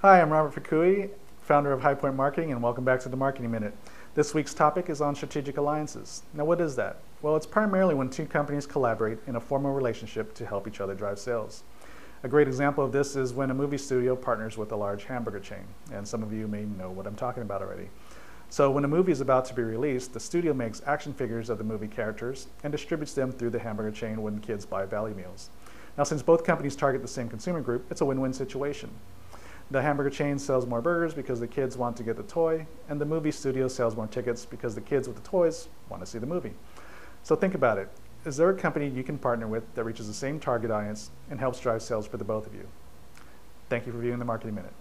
Hi, I'm Robert Fukui, founder of High Point Marketing, and welcome back to the Marketing Minute. This week's topic is on strategic alliances. Now, what is that? Well, it's primarily when two companies collaborate in a formal relationship to help each other drive sales. A great example of this is when a movie studio partners with a large hamburger chain, and some of you may know what I'm talking about already. So when a movie is about to be released, the studio makes action figures of the movie characters and distributes them through the hamburger chain when kids buy value meals. Now, since both companies target the same consumer group, it's a win-win situation. The hamburger chain sells more burgers because the kids want to get the toy, and the movie studio sells more tickets because the kids with the toys want to see the movie. So think about it. Is there a company you can partner with that reaches the same target audience and helps drive sales for the both of you? Thank you for viewing the Marketing Minute.